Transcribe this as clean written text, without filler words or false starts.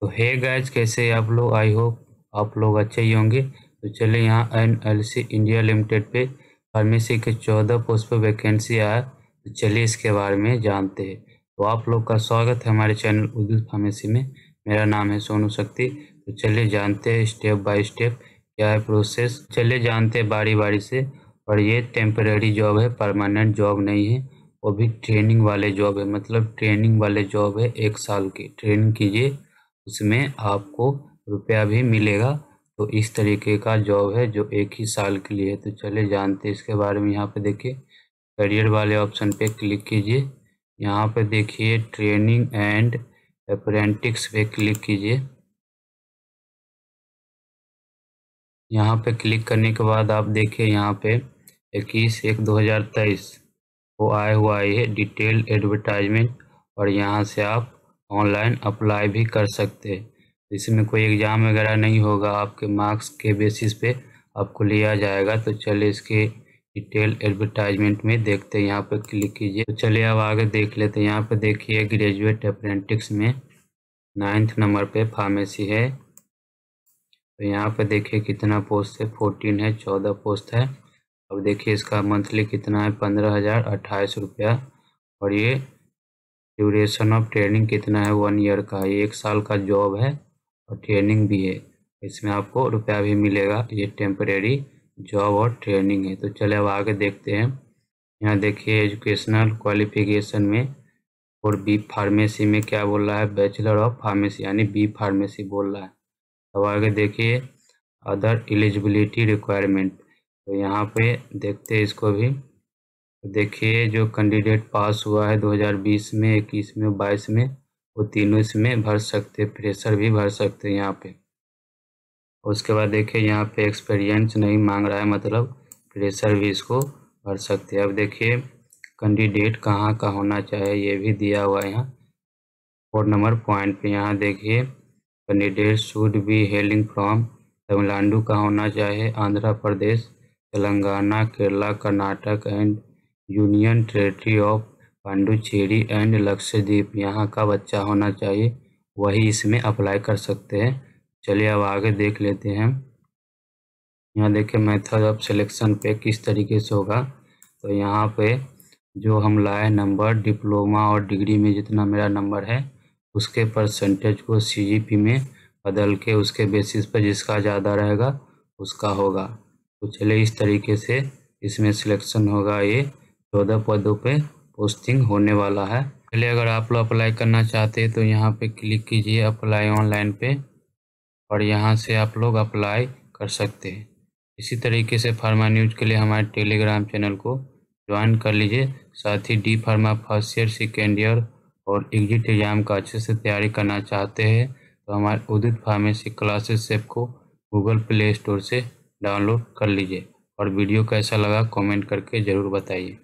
तो hey guys, कैसे आप लोग? आई होप आप लोग अच्छे ही होंगे। तो चले यहाँ एनएलसी इंडिया लिमिटेड पे फार्मेसी के 14 पोस्ट पे वैकेंसी आया, तो चलिए इसके बारे में जानते हैं। तो आप लोग का स्वागत है हमारे चैनल उदित फार्मेसी में। मेरा नाम है सोनू शक्ति। तो चलिए जानते हैं स्टेप बाय स्टेप क्या है प्रोसेस, चलिए जानते हैं बारी बारी से। और ये टेम्परेरी जॉब है, परमानेंट जॉब नहीं है, वो भी ट्रेनिंग वाले जॉब है, मतलब ट्रेनिंग वाले जॉब है। 1 साल की ट्रेनिंग कीजिए, उसमें आपको रुपया भी मिलेगा। तो इस तरीके का जॉब है जो 1 ही साल के लिए है। तो चले जानते हैं इसके बारे में। यहाँ पे देखिए करियर वाले ऑप्शन पे क्लिक कीजिए। यहाँ पे देखिए ट्रेनिंग एंड अप्रेंटिक्स पे क्लिक कीजिए। यहाँ पे क्लिक करने के बाद आप देखिए यहाँ पे 21/1/2023 वो आया हुआ है डिटेल एडवर्टाइजमेंट। और यहाँ से आप ऑनलाइन अप्लाई भी कर सकते हैं। इसमें कोई एग्ज़ाम वगैरह नहीं होगा, आपके मार्क्स के बेसिस पे आपको लिया जाएगा। तो चलिए इसके डिटेल एडवर्टाइजमेंट में देखते हैं। यहाँ पे क्लिक कीजिए। तो चलिए अब आगे देख लेते हैं। यहाँ पे देखिए ग्रेजुएट अप्रेंटिक्स में 9th नंबर पे फार्मेसी है। तो यहाँ पे देखिए कितना पोस्ट है, 14 है, 14 पोस्ट है। अब देखिए इसका मंथली कितना है, 15,028 रुपया। और ये ड्यूरेशन ऑफ ट्रेनिंग कितना है, 1 ईयर का है। 1 साल का जॉब है और ट्रेनिंग भी है, इसमें आपको रुपया भी मिलेगा। ये टेम्परेरी जॉब और ट्रेनिंग है। तो चले अब आगे देखते हैं। यहाँ देखिए एजुकेशनल क्वालिफिकेशन में और बी फार्मेसी में क्या बोल रहा है, बैचलर ऑफ फार्मेसी, यानी बी फार्मेसी बोल रहा है। अब आगे देखिए अदर एलिजिबिलिटी रिक्वायरमेंट। तो यहाँ पे देखते हैं इसको भी। देखिए जो कैंडिडेट पास हुआ है 2020 में, 21 में, 22 में, वो तीनों इसमें भर सकते, प्रेशर भी भर सकते हैं यहाँ पे। उसके बाद देखिए यहाँ पे एक्सपीरियंस नहीं मांग रहा है, मतलब प्रेशर भी इसको भर सकते हैं। अब देखिए कैंडिडेट कहाँ का होना चाहिए ये भी दिया हुआ है यहाँ 4 नंबर पॉइंट पे। यहाँ देखिए candidate should be hailing from, Tamil Nadu का होना चाहिए, Andhra Pradesh, Telangana, Kerala, Karnataka and union territory of Puducherry and Lakshadweep, यहाँ का बच्चा होना चाहिए, वही इसमें अप्लाई कर सकते हैं। चलिए अब आगे देख लेते हैं। यहाँ देखिए मेथड ऑफ सिलेक्शन पे किस तरीके से होगा। तो यहाँ पे जो हम लाए नंबर डिप्लोमा और डिग्री में जितना मेरा नंबर है उसके परसेंटेज को सीजीपी में बदल के उसके बेसिस पर जिसका ज़्यादा रहेगा उसका होगा। तो चलिए इस तरीके से इसमें सिलेक्शन होगा। ये 14 पदों पे पोस्टिंग होने वाला है। चलिए अगर आप लोग अप्लाई करना चाहते हैं तो यहाँ पे क्लिक कीजिए अप्लाई ऑनलाइन पे, और यहाँ से आप लोग अप्लाई कर सकते हैं। इसी तरीके से फार्मा न्यूज के लिए हमारे टेलीग्राम चैनल को ज्वाइन कर लीजिए। साथ ही D pharma first year, second year और एग्जिट एग्जाम का अच्छे से तैयारी करना चाहते हैं तो हमारे उदित फार्मेसी क्लासेस ऐप को गूगल प्ले स्टोर से डाउनलोड कर लीजिए। और वीडियो कैसा लगा कमेंट करके ज़रूर बताइए।